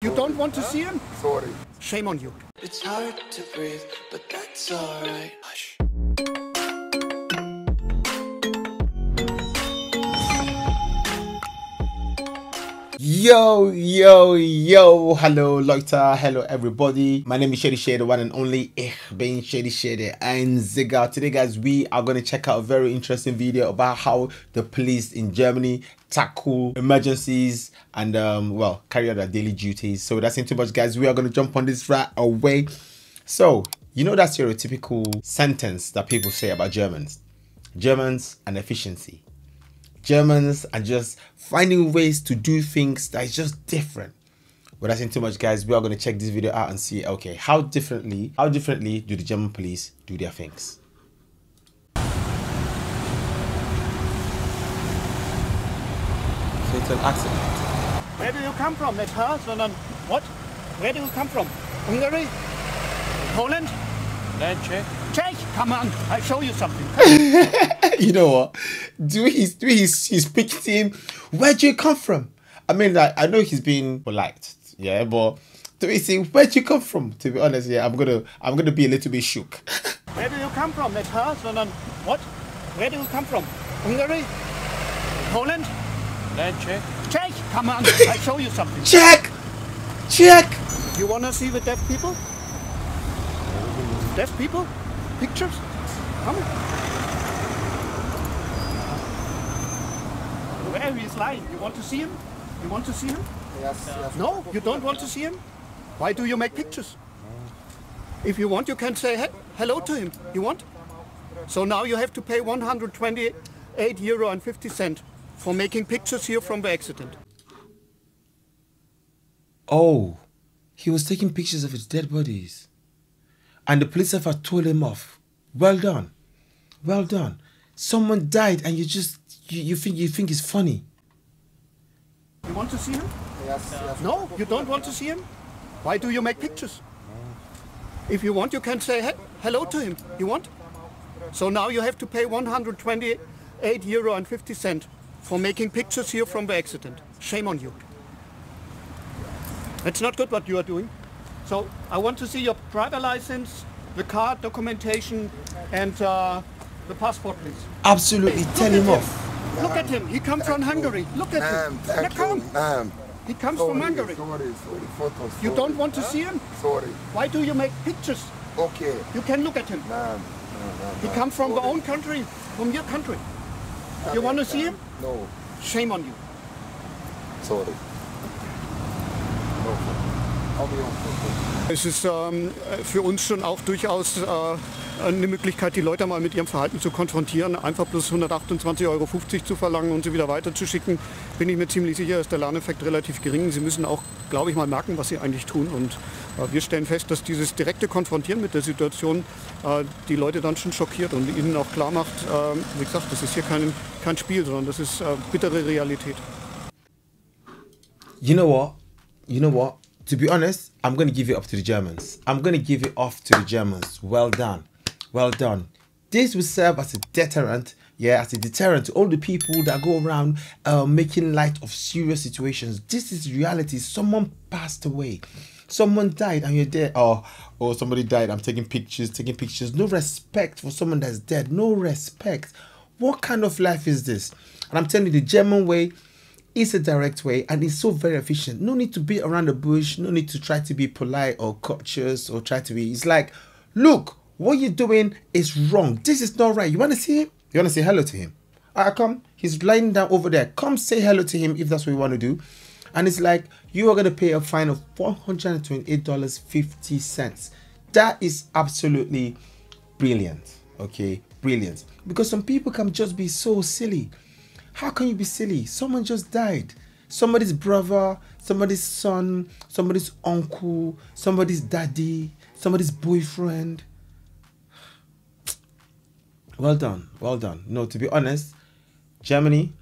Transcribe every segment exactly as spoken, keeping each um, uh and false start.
You don't want to see him? Sorry. Shame on you. It's hard to breathe, but that's alright. Hush. Yo, yo, yo, hallo Leute, hello everybody. My name is Shady Shady, the one and only. Ich bin Shady Shady. I'm Zigga. Today, guys, we are going to check out a very interesting video about how the police in Germany tackle emergencies and um well carry out their daily duties. So that's not too much, guys. We are going to jump on this right away. So you know that stereotypical sentence that people say about Germans Germans and efficiency. Germans are just finding ways to do things that is just different. But that's not too much, guys. We are going to check this video out and see, okay, how differently how differently do the German police do their things. It's an accident. Where do you come from? Not Poland. What? Where do you come from? Hungary? Poland? No, Czech. Czech? Come on, I'll show you something. You know what? Do his do his his speak to him. Where do you come from? I mean, like, I know he's being polite, yeah, but do he say where do you come from? To be honest, yeah, I'm gonna I'm gonna be a little bit shook. Where do you come from? Not Poland. What? Where do you come from? Hungary? Poland? No, Czech. Czech, come on, I'll show you something. Czech, Czech. You wanna see the deaf people? Deaf people? Pictures? Come on. Where he is lying? You want to see him? You want to see him? Yes. yes. No, you don't want to see him? Why do you make pictures? If you want, you can say he hello to him. You want? So now you have to pay one hundred twenty-eight euro and fifty cent. For making pictures here from the accident. Oh, he was taking pictures of his dead bodies. And the police officer told him off. Well done. Well done. Someone died and you just, you, you think you think it's funny. You want to see him? Yes, yes. No, you don't want to see him? Why do you make pictures? If you want, you can say he hello to him. You want? So now you have to pay one hundred twenty-eight euro and fifty cent. For making pictures here from the accident. Shame on you. It's not good what you are doing. So I want to see your driver license, the car documentation, and uh, the passport, please. Absolutely, please, tell him, him off. Look at him. He comes from Hungary. Look at him. Look at him. He comes sorry, from Hungary. Sorry, sorry, photos, sorry. You don't want to see him? Sorry. Why do you make pictures? Okay. You can look at him. Man, man, man, he comes from sorry. the own country, from your country. You want to see him? No. Shame on you. Sorry. Es ist ähm, für uns schon auch durchaus äh, eine Möglichkeit, die Leute mal mit ihrem Verhalten zu konfrontieren. Einfach bloß hundertachtundzwanzig Euro fünfzig zu verlangen und sie wieder weiterzuschicken, bin ich mir ziemlich sicher, ist der Lerneffekt relativ gering. Sie müssen auch, glaube ich, mal merken, was sie eigentlich tun. Und äh, wir stellen fest, dass dieses direkte Konfrontieren mit der Situation äh, die Leute dann schon schockiert und ihnen auch klar macht, äh, wie gesagt, das ist hier kein, kein Spiel, sondern das ist äh, bittere Realität. You know what? You know what? To be honest, I'm going to give it up to the Germans. I'm going to give it off to the Germans. Well done. Well done. This will serve as a deterrent, yeah, as a deterrent to all the people that go around uh, making light of serious situations. This is reality. Someone passed away. Someone died and you're dead. Oh, oh, somebody died. I'm taking pictures, taking pictures. No respect for someone that's dead. No respect. What kind of life is this? And I'm telling you, the German way, it's a direct way and it's so very efficient. No need to be around the bush. No need to try to be polite or courteous or try to be. It's like, look, what you're doing is wrong. This is not right. You want to see him? You want to say hello to him? Ah, come. He's lying down over there. Come say hello to him if that's what you want to do. And it's like, you are going to pay a fine of one hundred twenty-eight dollars and fifty cents. That is absolutely brilliant. Okay, brilliant. Because some people can just be so silly. How can you be silly? Someone just died. Somebody's brother, somebody's son, somebody's uncle, somebody's daddy, somebody's boyfriend. Well done. Well done. No, to be honest, Germany,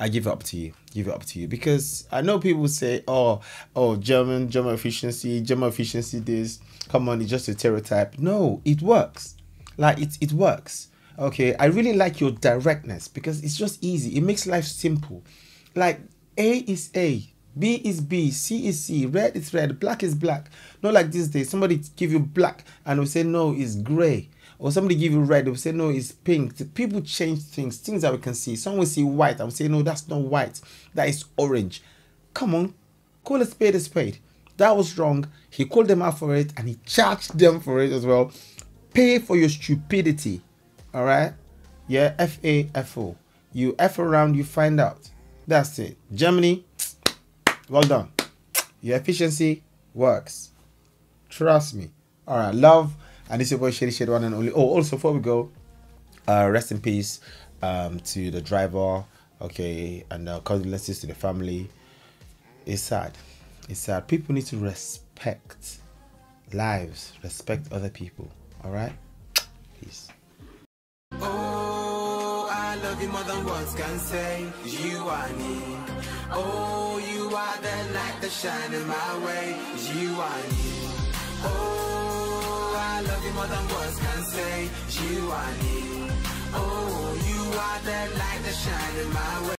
I give it up to you. Give it up to you. Because I know people say, oh, oh, German, German efficiency, German efficiency this. Come on, it's just a stereotype. No, it works. Like, it, it works. Okay, I really like your directness because it's just easy. It makes life simple. Like, A is A, B is B, C is C, red is red, black is black. Not like these days, somebody give you black and will say no, it's grey. Or somebody give you red, they'll say no, it's pink. People change things, things that we can see. Someone will see white, I'll say no, that's not white, that is orange. Come on, call a spade a spade. That was wrong. He called them out for it and he charged them for it as well. Pay for your stupidity. All right? Yeah, F A F O. You F around, you find out. That's it. Germany, well done. Your efficiency works. Trust me. All right, love. And this is your boy Shady Shade, one and only. Oh, also, before we go, uh, rest in peace um, to the driver. Okay, and uh, condolences to the family. It's sad. It's sad. People need to respect lives, respect other people. All right? Peace. Oh, I love you more than words can say. You are me. Oh, you are the light that's shining my way. You are me. Oh, I love you more than words can say. You are me. Oh, you are the light that's shining my way.